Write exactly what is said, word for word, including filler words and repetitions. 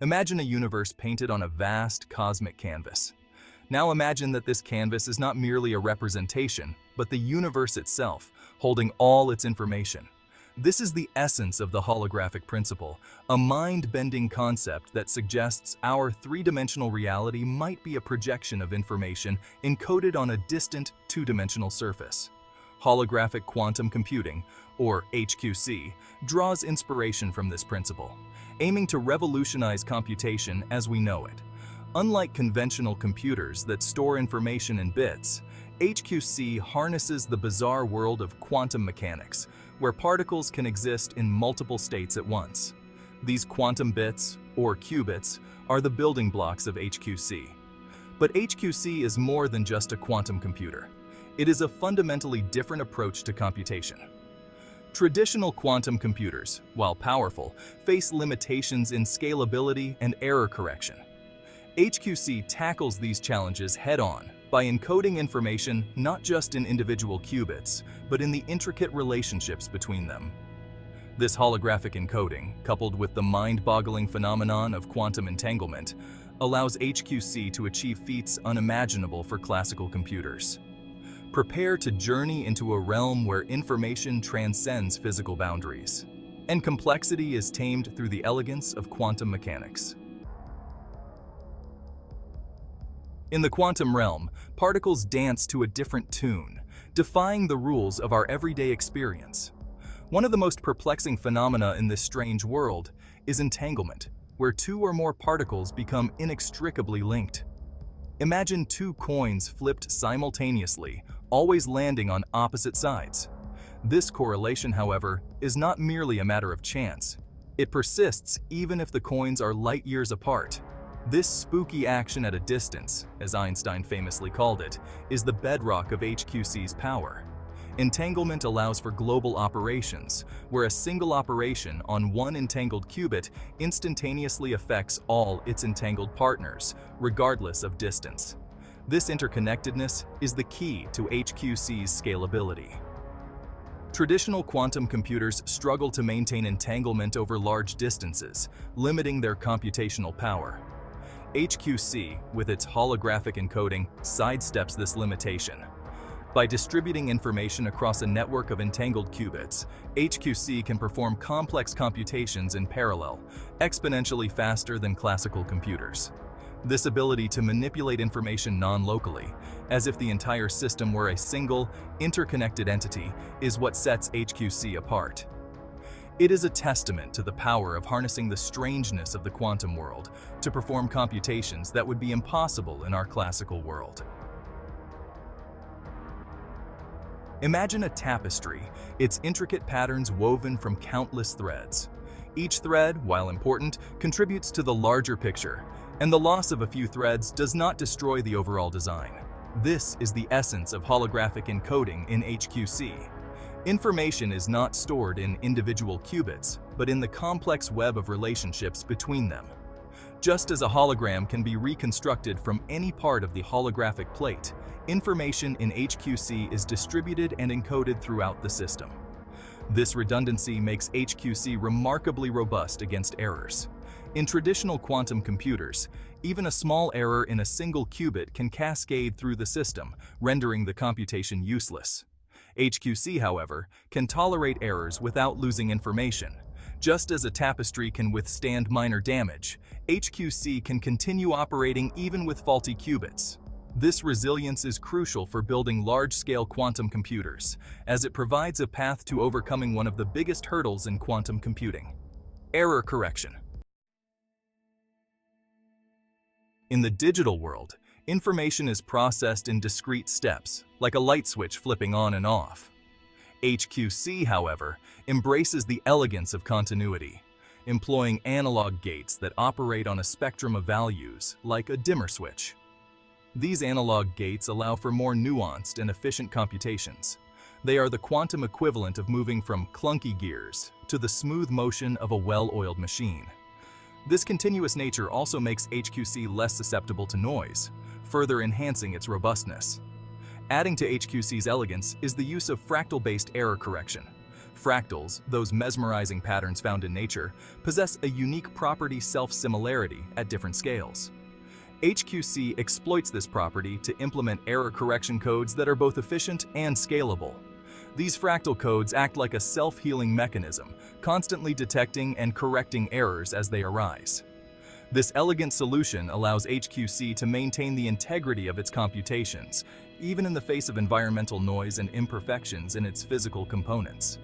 Imagine a universe painted on a vast cosmic canvas. Now imagine that this canvas is not merely a representation, but the universe itself, holding all its information. This is the essence of the holographic principle, a mind-bending concept that suggests our three-dimensional reality might be a projection of information encoded on a distant two-dimensional surface. Holographic quantum computing, or H Q C, draws inspiration from this principle, aiming to revolutionize computation as we know it. Unlike conventional computers that store information in bits, H Q C harnesses the bizarre world of quantum mechanics, where particles can exist in multiple states at once. These quantum bits, or qubits, are the building blocks of H Q C. But H Q C is more than just a quantum computer. It is a fundamentally different approach to computation. Traditional quantum computers, while powerful, face limitations in scalability and error correction. H Q C tackles these challenges head-on by encoding information not just in individual qubits, but in the intricate relationships between them. This holographic encoding, coupled with the mind-boggling phenomenon of quantum entanglement, allows H Q C to achieve feats unimaginable for classical computers. Prepare to journey into a realm where information transcends physical boundaries, and complexity is tamed through the elegance of quantum mechanics. In the quantum realm, particles dance to a different tune, defying the rules of our everyday experience. One of the most perplexing phenomena in this strange world is entanglement, where two or more particles become inextricably linked. Imagine two coins flipped simultaneously, always landing on opposite sides. This correlation, however, is not merely a matter of chance. It persists even if the coins are light years apart. This spooky action at a distance, as Einstein famously called it, is the bedrock of H Q C's power. Entanglement allows for global operations, where a single operation on one entangled qubit instantaneously affects all its entangled partners, regardless of distance. This interconnectedness is the key to H Q C's scalability. Traditional quantum computers struggle to maintain entanglement over large distances, limiting their computational power. H Q C, with its holographic encoding, sidesteps this limitation. By distributing information across a network of entangled qubits, H Q C can perform complex computations in parallel, exponentially faster than classical computers. This ability to manipulate information non-locally, as if the entire system were a single, interconnected entity, is what sets H Q C apart. It is a testament to the power of harnessing the strangeness of the quantum world to perform computations that would be impossible in our classical world. Imagine a tapestry, its intricate patterns woven from countless threads. Each thread, while important, contributes to the larger picture, and the loss of a few threads does not destroy the overall design. This is the essence of holographic encoding in H Q C. Information is not stored in individual qubits, but in the complex web of relationships between them. Just as a hologram can be reconstructed from any part of the holographic plate, information in H Q C is distributed and encoded throughout the system. This redundancy makes H Q C remarkably robust against errors. In traditional quantum computers, even a small error in a single qubit can cascade through the system, rendering the computation useless. H Q C, however, can tolerate errors without losing information. Just as a tapestry can withstand minor damage, H Q C can continue operating even with faulty qubits. This resilience is crucial for building large-scale quantum computers, as it provides a path to overcoming one of the biggest hurdles in quantum computing: error correction. In the digital world, information is processed in discrete steps, like a light switch flipping on and off. H Q C, however, embraces the elegance of continuity, employing analog gates that operate on a spectrum of values, like a dimmer switch. These analog gates allow for more nuanced and efficient computations. They are the quantum equivalent of moving from clunky gears to the smooth motion of a well-oiled machine. This continuous nature also makes H Q C less susceptible to noise, further enhancing its robustness. Adding to H Q C's elegance is the use of fractal-based error correction. Fractals, those mesmerizing patterns found in nature, possess a unique property self-similarity at different scales. H Q C exploits this property to implement error correction codes that are both efficient and scalable. These fractal codes act like a self-healing mechanism, constantly detecting and correcting errors as they arise. This elegant solution allows H Q C to maintain the integrity of its computations, even in the face of environmental noise and imperfections in its physical components.